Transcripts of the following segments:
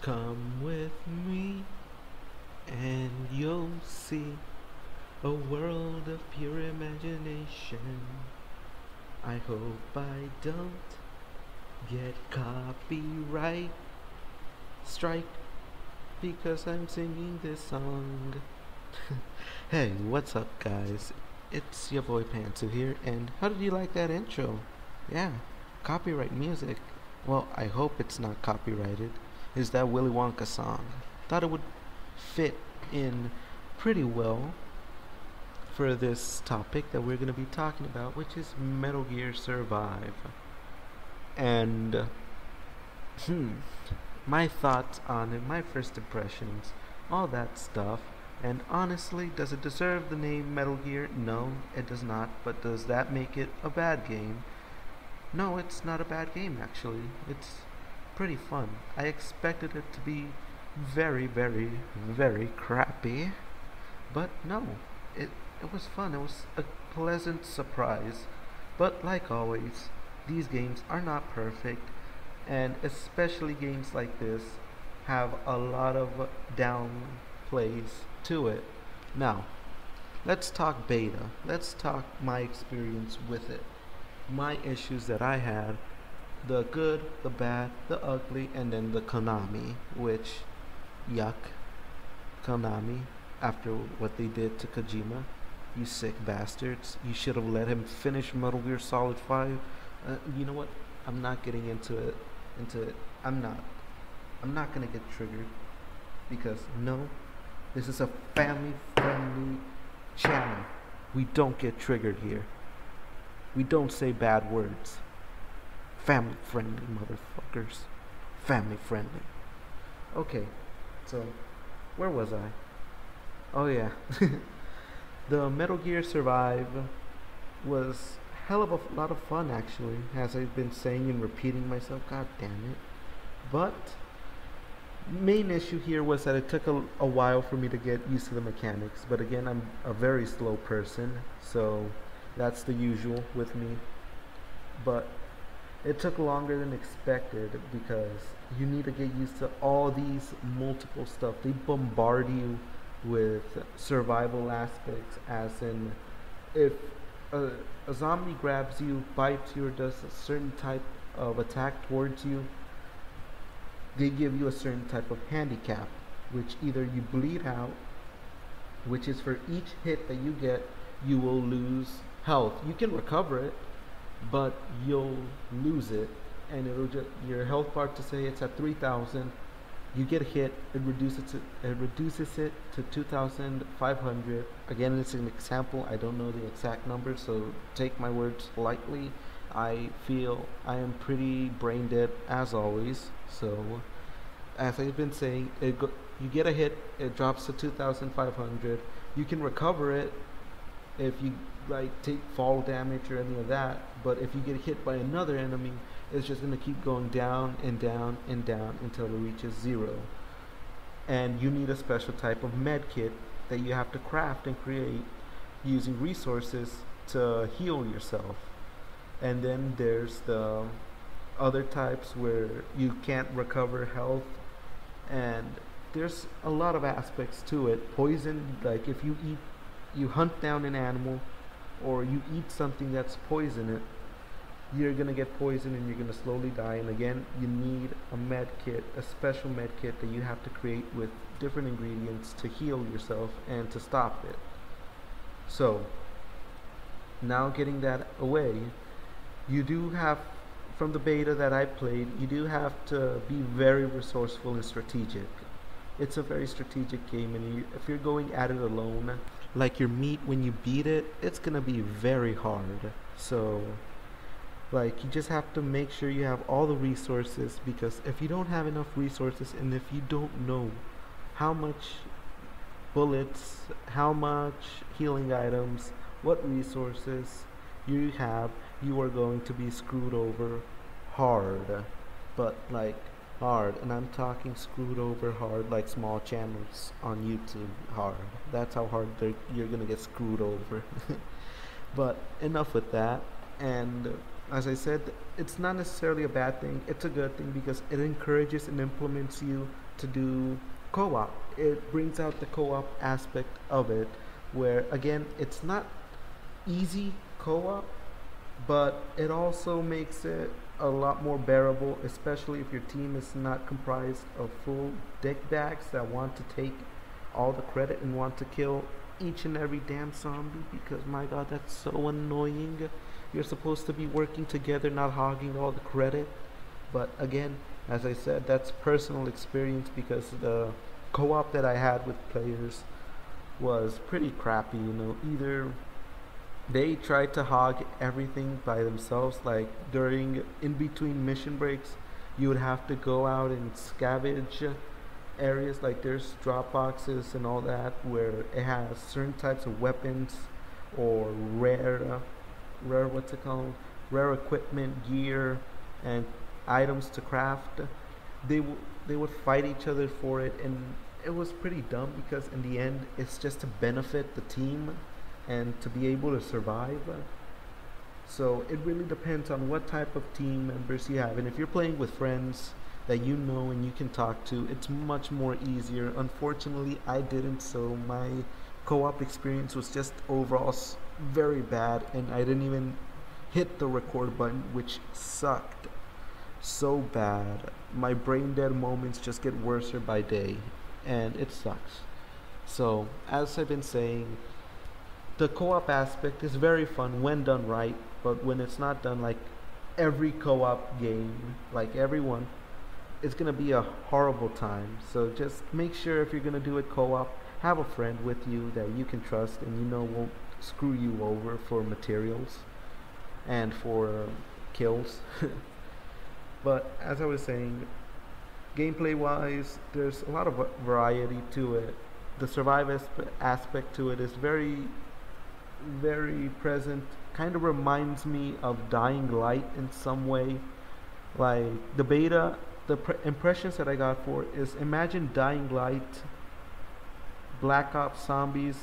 Come with me and you'll see a world of pure imagination. I hope I don't get copyright strike because I'm singing this song. Hey, what's up guys, it's your boy Pantsu here, and how did you like that intro? Yeah, copyright music. Well, I hope it's not copyrighted. Is that Willy Wonka song? Thought it would fit in pretty well for this topic that we're going to be talking about, which is Metal Gear Survive. And my thoughts on it, my first impressions, all that stuff. And honestly, does it deserve the name Metal Gear? No, it does not. But does that make it a bad game? No, it's not a bad game actually. It's pretty fun. I expected it to be very, very, very crappy, but no, it was fun. It was a pleasant surprise. But like always, these games are not perfect, and especially games like this have a lot of downplays to it. Now, let's talk beta. Let's talk my experience with it. My issues that I had, the good, the bad, the ugly, and then the Konami, which, yuck, Konami, after what they did to Kojima, you sick bastards. You should have let him finish Metal Gear Solid 5. You know what, I'm not getting into it. I'm not gonna get triggered, because no, this is a family friendly channel. We don't get triggered here. We don't say bad words. Family friendly, motherfuckers. Family friendly. Okay, so where was I? Oh yeah. The Metal Gear Survive was hell of a lot of fun actually, as I've been saying and repeating myself, god damn it. But main issue here was that it took a while for me to get used to the mechanics. But again, I'm a very slow person, so that's the usual with me. But it took longer than expected because you need to get used to all these multiple stuff. They bombard you with survival aspects, as in if a zombie grabs you, bites you, or does a certain type of attack towards you, they give you a certain type of handicap, which either you bleed out, which is for each hit that you get, you will lose health. You can recover it, but you'll lose it, and it'll just, your health bar, to say it's at 3,000, you get hit, it reduces it to 2,500. Again, it's an example. I don't know the exact number, so take my words lightly. I feel I am pretty brain dead as always. So, as I've been saying, you get a hit, it drops to 2,500. You can recover it if you like take fall damage or any of that, but if you get hit by another enemy, it's just going to keep going down and down and down until it reaches zero. And you need a special type of med kit that you have to craft and create using resources to heal yourself. And then there's the other types where you can't recover health, and there's a lot of aspects to it. Poison, like if you hunt down an animal or you eat something that's poisonous, you're gonna get poisoned and you're gonna slowly die. And again, you need a med kit, a special med kit that you have to create with different ingredients to heal yourself and to stop it. So now, getting that away, you do have, from the beta that I played, you do have to be very resourceful and strategic. It's a very strategic game, and if you're going at it alone, like your meat, when you beat it, it's gonna be very hard. So like, you just have to make sure you have all the resources, because if you don't have enough resources, and if you don't know how much bullets, how much healing items, what resources you have, you are going to be screwed over hard. But like hard, and I'm talking screwed over hard like small channels on YouTube hard. That's how hard you're gonna get screwed over. But enough with that. And as I said, it's not necessarily a bad thing. It's a good thing because it encourages and implements you to do co-op. It brings out the co-op aspect of it, where again, it's not easy co-op, but it also makes it a lot more bearable, especially if your team is not comprised of full dickbags that want to take all the credit and want to kill each and every damn zombie, because my god, that's so annoying. You're supposed to be working together, not hogging all the credit. But again, as I said, that's personal experience, because the co-op that I had with players was pretty crappy, you know. Either they tried to hog everything by themselves, like during in between mission breaks you would have to go out and scavenge areas, like there's drop boxes and all that where it has certain types of weapons or rare what's it called, rare equipment, gear, and items to craft. They would fight each other for it, and it was pretty dumb, because in the end it's just to benefit the team and to be able to survive. So it really depends on what type of team members you have, and if you're playing with friends that you know and you can talk to, it's much more easier. Unfortunately, I didn't, so my co-op experience was just overall very bad, and I didn't even hit the record button, which sucked so bad. My brain dead moments just get worse by day, and it sucks. So as I've been saying, the co-op aspect is very fun when done right, but when it's not done, like every co-op game, like everyone, it's gonna be a horrible time. So just make sure if you're gonna do it co-op, have a friend with you that you can trust and you know won't screw you over for materials and for kills. But as I was saying, gameplay wise, there's a lot of variety to it. The survival aspect to it is very, very present. Kind of reminds me of Dying Light in some way. Like the beta, the impressions that I got for it is, imagine Dying Light, Black Ops zombies,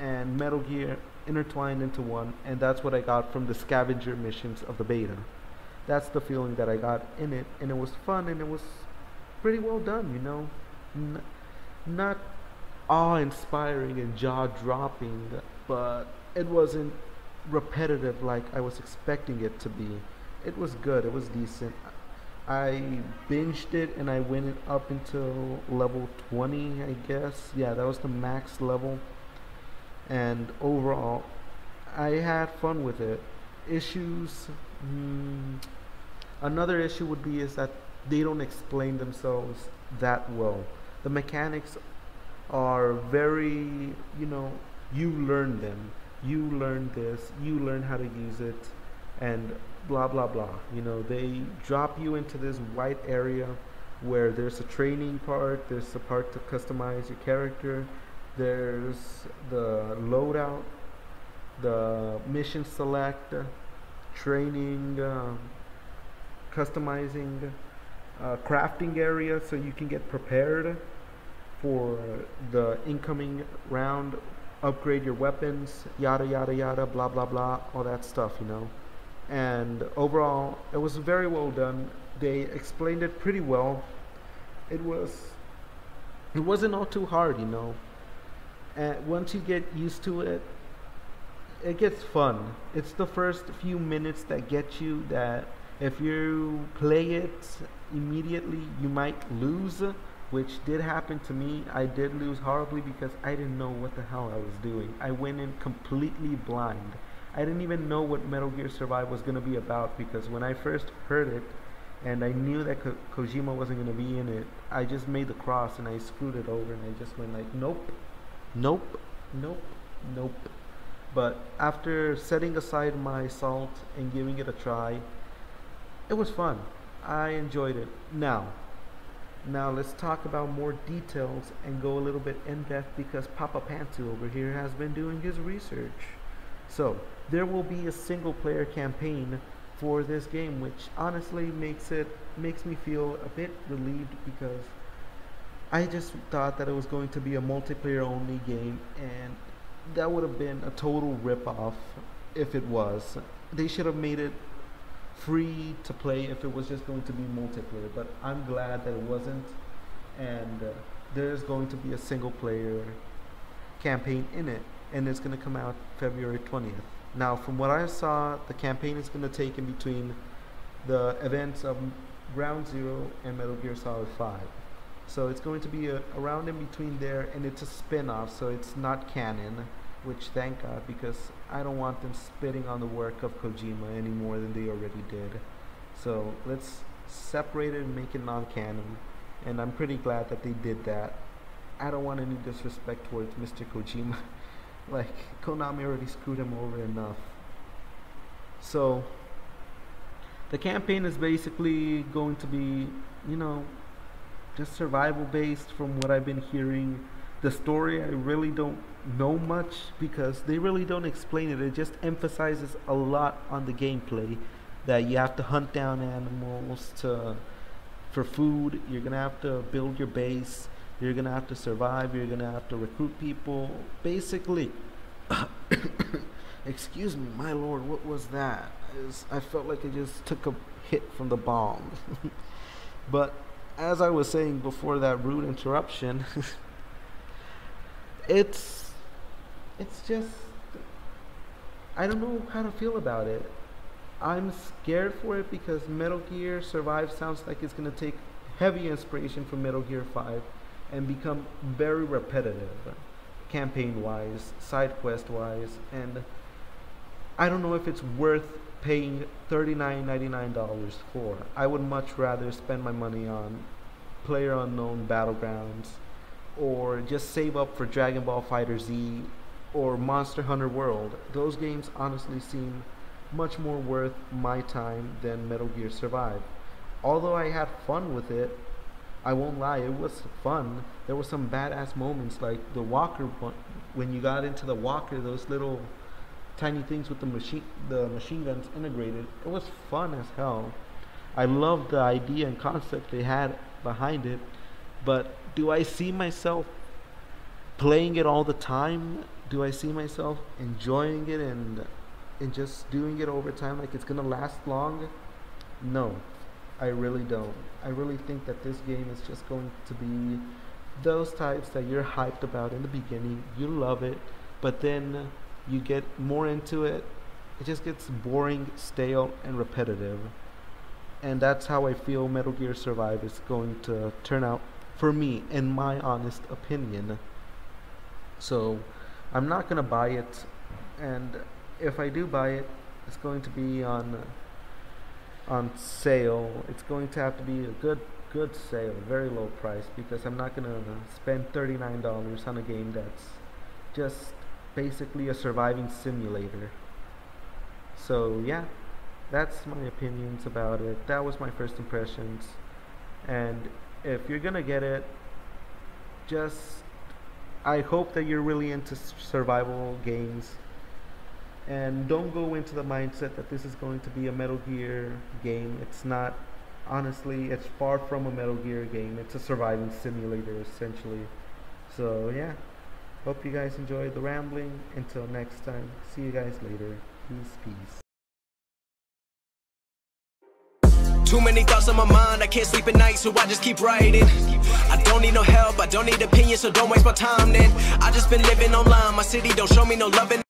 and Metal Gear intertwined into one, and that's what I got from the scavenger missions of the beta. That's the feeling that I got in it, and it was fun, and it was pretty well done, you know. Not awe-inspiring and jaw-dropping, but it wasn't repetitive like I was expecting it to be. It was good, it was decent. I binged it and I went up until level 20, I guess. Yeah, that was the max level, and overall I had fun with it. Issues, another issue would be is that they don't explain themselves that well. The mechanics are very, you know, you learn them, you learn this, you learn how to use it, and blah blah blah, you know. They drop you into this white area where there's a training part, there's a part to customize your character, there's the loadout, the mission select, training, customizing, crafting area so you can get prepared for the incoming round, upgrade your weapons, yada yada yada, blah blah blah, all that stuff, you know. And overall it was very well done. They explained it pretty well. It wasn't all too hard, you know, and once you get used to it, it gets fun. It's the first few minutes that get you, that if you play it immediately you might lose, which did happen to me. I did lose horribly because I didn't know what the hell I was doing. I went in completely blind. I didn't even know what Metal Gear Survive was going to be about, because when I first heard it and I knew that Kojima wasn't going to be in it, I just made the cross and I screwed it over and I just went like, nope, nope, nope, nope. But after setting aside my salt and giving it a try, it was fun. I enjoyed it. Now let's talk about more details and go a little bit in depth, because Papa Pantsu over here has been doing his research. So there will be a single player campaign for this game, which honestly makes me feel a bit relieved, because I just thought that it was going to be a multiplayer only game, and that would have been a total rip off if it was. They should have made it free to play if it was just going to be multiplayer, but I'm glad that it wasn't, and there's going to be a single player campaign in it, and it's going to come out February 20th. Now, from what I saw, the campaign is going to take in between the events of Ground Zero and Metal Gear Solid 5. So it's going to be around in between there, and it's a spin-off, so it's not canon, which thank God, because I don't want them spitting on the work of Kojima any more than they already did. So let's separate it and make it non-canon, and I'm pretty glad that they did that. I don't want any disrespect towards Mr. Kojima. Like, Konami already screwed him over enough. So the campaign is basically going to be, you know, just survival based from what I've been hearing. The story, I really don't know much because they really don't explain it. It just emphasizes a lot on the gameplay that you have to hunt down animals for food, you're gonna have to build your base, you're gonna have to survive, you're gonna have to recruit people, basically. Excuse me, my lord, what was that? I felt like I just took a hit from the bomb. But as I was saying before that rude interruption, it's just, I don't know how to feel about it. I'm scared for it because Metal Gear Survive sounds like it's going to take heavy inspiration from Metal Gear 5 and become very repetitive campaign-wise, side quest-wise, and I don't know if it's worth paying $39.99 for. I would much rather spend my money on PlayerUnknown's Battlegrounds, or just save up for Dragon Ball Fighter Z or Monster Hunter World. Those games honestly seem much more worth my time than Metal Gear Survive. Although I had fun with it, I won't lie, it was fun. There were some badass moments, like the walker, when you got into the walker, those little tiny things with the machine guns integrated. It was fun as hell. I loved the idea and concept they had behind it, but do I see myself playing it all the time? Do I see myself enjoying it and just doing it over time like it's gonna last long? No, I really don't. I really think that this game is just going to be those types that you're hyped about in the beginning, you love it, but then you get more into it, it just gets boring, stale, and repetitive. And that's how I feel Metal Gear Survive is going to turn out for me, in my honest opinion. So I'm not gonna buy it, and if I do buy it, it's going to be on sale. It's going to have to be a good sale, very low price, because I'm not gonna spend $39 on a game that's just basically a surviving simulator. So yeah, that's my opinions about it. That was my first impressions, and if you're gonna get it, just, I hope that you're really into survival games and don't go into the mindset that this is going to be a Metal Gear game. It's not. Honestly, it's far from a Metal Gear game. It's a surviving simulator essentially. So yeah, hope you guys enjoyed the rambling. Until next time, see you guys later. Peace. Too many thoughts on my mind, I can't sleep at night, so I just keep writing. I don't need no help, I don't need opinions, so don't waste my time then. I just been living online, my city don't show me no loving.